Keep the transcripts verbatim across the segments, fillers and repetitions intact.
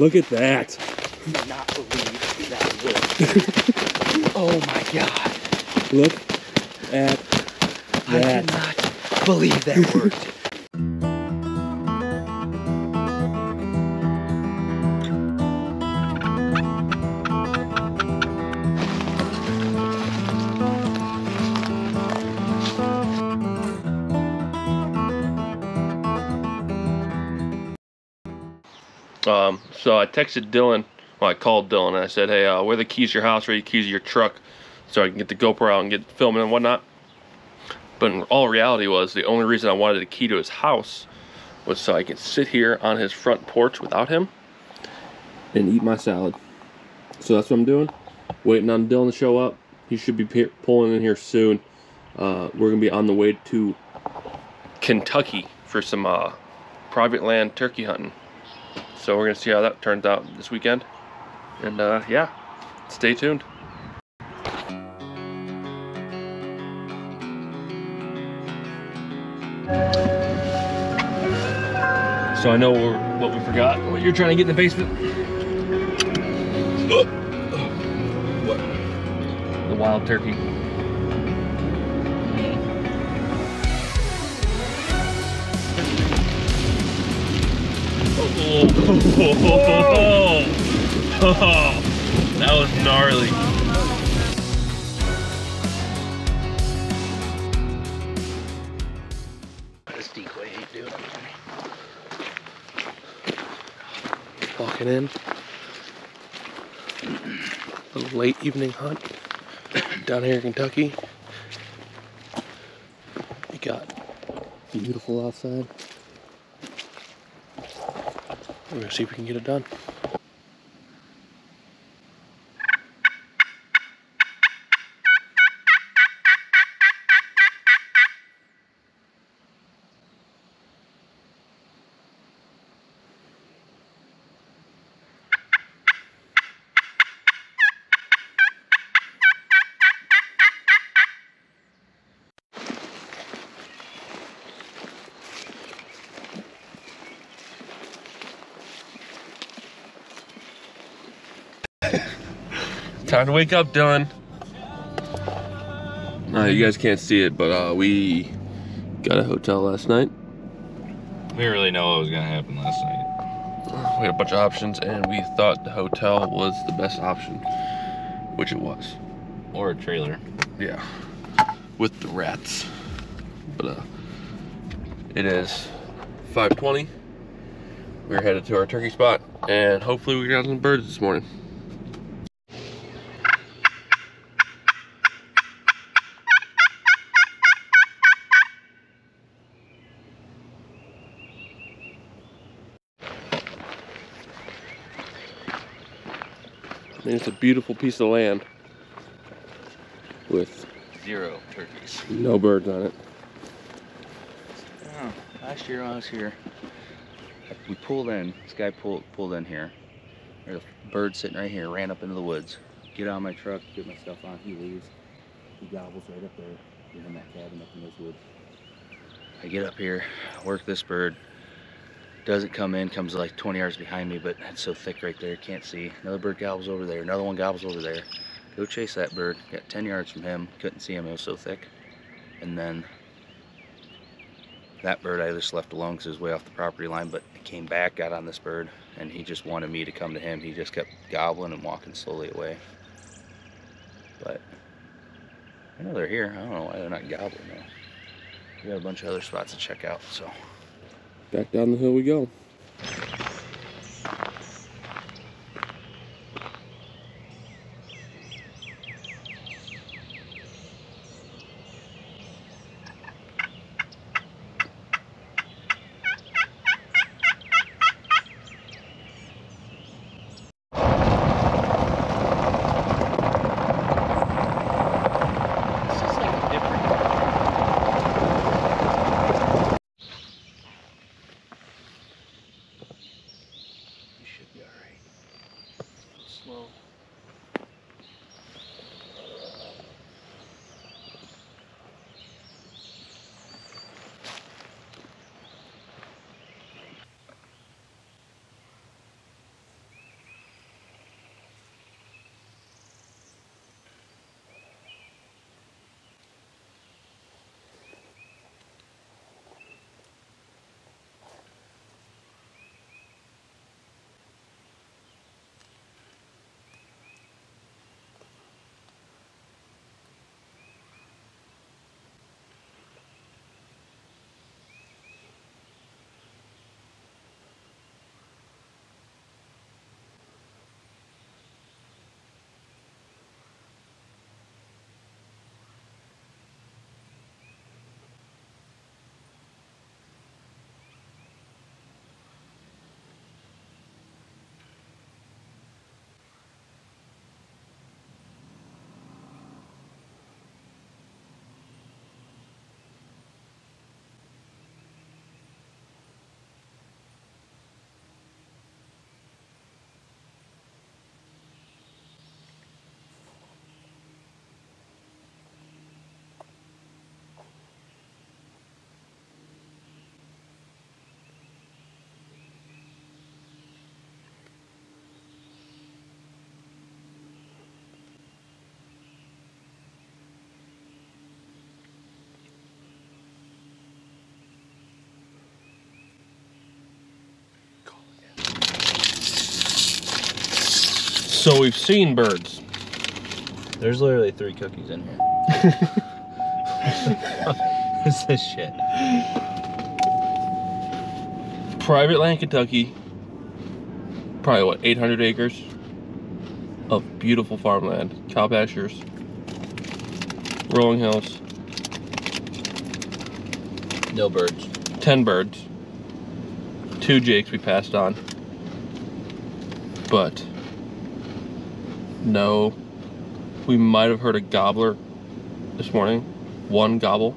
Look at that. I do not believe that look. Oh my God. Look at that. I cannot believe that worked. Um, so I texted Dylan, well I called Dylan and I said, hey, uh, where are the keys to your house, where are the keys to your truck, so I can get the GoPro out and get filming and whatnot. But in all reality was, the only reason I wanted a key to his house was so I could sit here on his front porch without him and eat my salad. So that's what I'm doing, waiting on Dylan to show up. He should be pulling in here soon. Uh, we're going to be on the way to Kentucky for some uh, private land turkey hunting. So we're going to see how that turns out this weekend. And uh, yeah, stay tuned. So I know we're, what we forgot, what you're trying to get in the basement. Uh, what? The wild turkey. Oh, oh, oh, oh, oh, that was gnarly. This decoy ain't doing anything. Walking in. A little late evening hunt down here in Kentucky. You got beautiful outside. We're gonna see if we can get it done. Time to wake up, Dylan. Uh, you guys can't see it, but uh, we got a hotel last night. We didn't really know what was gonna happen last night. We had a bunch of options, and we thought the hotel was the best option, which it was. Or a trailer. Yeah, with the rats. But uh, it is five twenty. We're headed to our turkey spot, and hopefully we got some birds this morning. It's a beautiful piece of land with zero turkeys. No birds on it. Oh, last year I was here. We pulled in. This guy pulled pulled in here. There's a bird sitting right here. Ran up into the woods. Get out of my truck. Get my stuff on. He leaves. He gobbles right up there. He's in that cabin up in those woods. I get up here. Work this bird. Doesn't come in, comes like twenty yards behind me, but it's so thick right there, can't see. Another bird gobbles over there, another one gobbles over there. Go chase that bird, got ten yards from him, couldn't see him, it was so thick. And then that bird I just left alone because it was way off the property line, but I came back, got on this bird, and he just wanted me to come to him. He just kept gobbling and walking slowly away. But I know they're here, I don't know why they're not gobbling though. We got a bunch of other spots to check out, so. Back down the hill we go. So we've seen birds. There's literally three cookies in here. What's this shit? Private land, Kentucky. Probably what, eight hundred acres of beautiful farmland, cow pastures, rolling hills. No birds. Ten birds. Two jakes we passed on, but no. We might have heard a gobbler this morning, one gobble,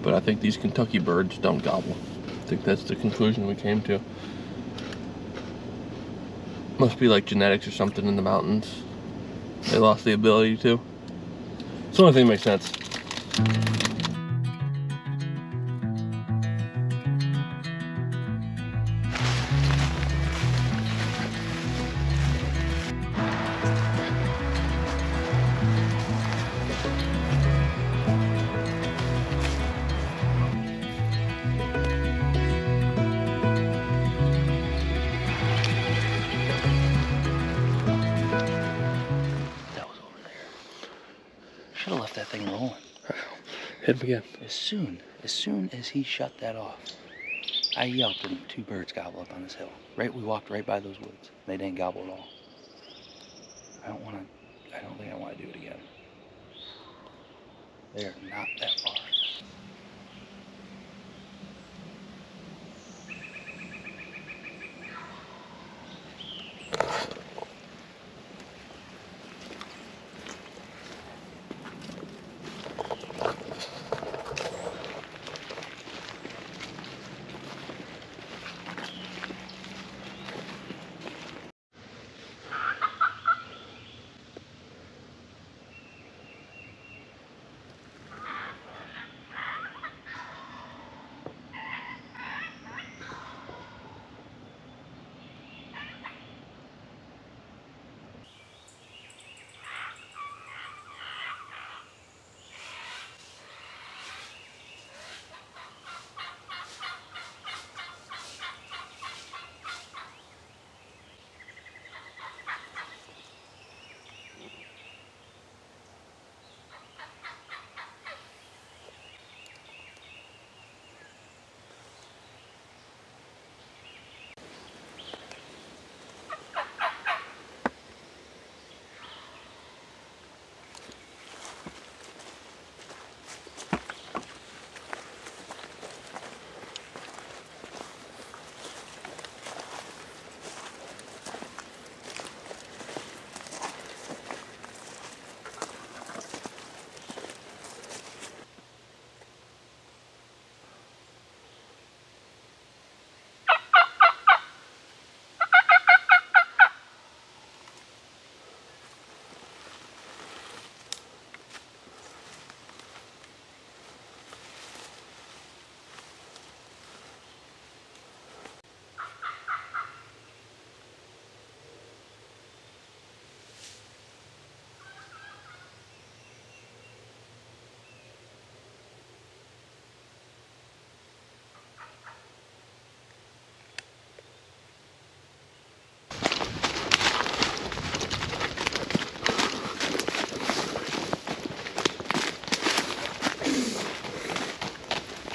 but I think these Kentucky birds don't gobble. I think that's the conclusion we came to. Must be like genetics or something in the mountains. They lost the ability to. It's the only thing that makes sense. Hit him again. As soon, as soon as he shut that off, I yelped and two birds gobble up on this hill. Right, we walked right by those woods. They didn't gobble at all. I don't want to, I don't think I want to do it again. They are not that far.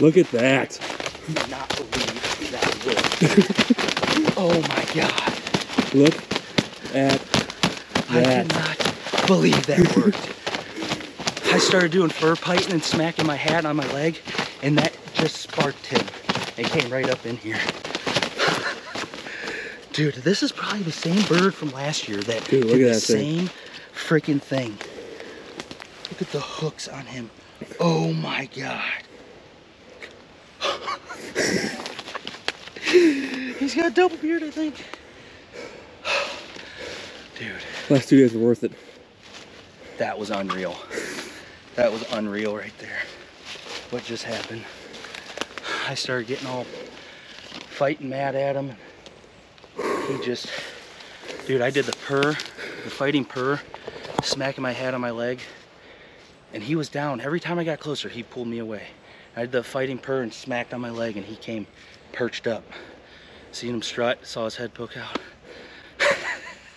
Look at that. I do not believe that wood. Oh my God. Look at that. I cannot believe that worked. I started doing fur piting and smacking my hat on my leg, and that just sparked him. It came right up in here. Dude, this is probably the same bird from last year that Dude, look did at the that same freaking thing. Look at the hooks on him. Oh my God. He's got a double beard, I think. Dude. Last two days were worth it. That was unreal. That was unreal right there. What just happened? I started getting all fighting mad at him. He just, dude, I did the purr, the fighting purr, smacking my hat on my leg. And he was down. Every time I got closer, he pulled me away. I did the fighting purr and smacked on my leg, and he came perched up. Seen him strut, saw his head poke out.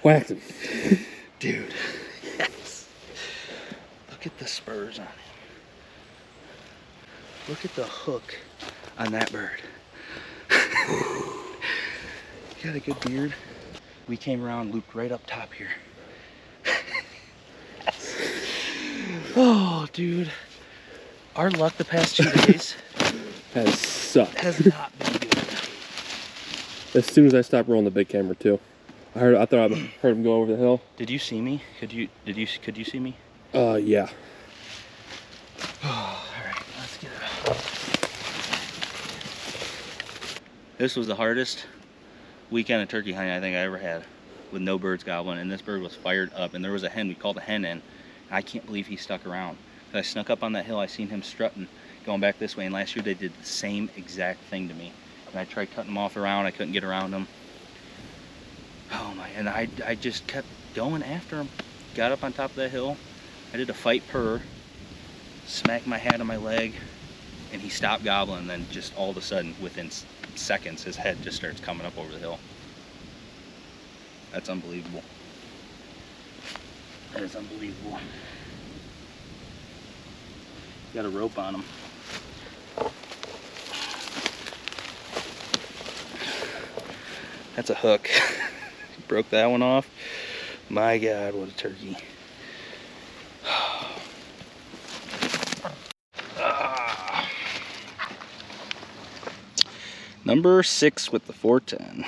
Whacked him. Dude, yes. Look at the spurs on him. Look at the hook on that bird. He got a good beard. We came around, looped right up top here. Yes. Oh, dude. Our luck the past two days has sucked. Has not been good. As soon as I stopped rolling the big camera too, I heard. I thought I heard him go over the hill. Did you see me? Could you? Did you? Could you see me? Uh, yeah. Oh, all right, let's get it out. This was the hardest weekend of turkey hunting I think I ever had, with no birds gobbling, and this bird was fired up. And there was a hen. We called a hen in. And I can't believe he stuck around. I snuck up on that hill. I seen him strutting, going back this way. And last year they did the same exact thing to me. And I tried cutting them off around. I couldn't get around them. Oh my! And I, I just kept going after him. Got up on top of that hill. I did a fight purr. Smacked my hat on my leg, and he stopped gobbling. And then just all of a sudden, within seconds, his head just starts coming up over the hill. That's unbelievable. That is unbelievable. Got a rope on him. That's a hook. Broke that one off. My God, what a turkey. Ah. Number six with the four ten.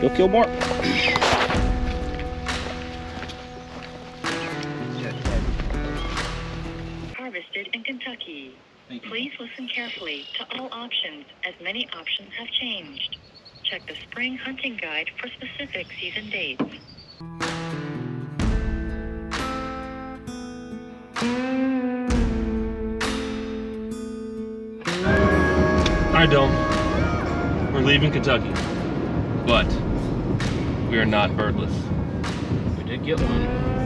Go kill more. Harvested in Kentucky. Please listen carefully to all options, as many options have changed. Check the spring hunting guide for specific season dates. Alright, Dylan. We're leaving Kentucky. But we are not birdless. We did get one.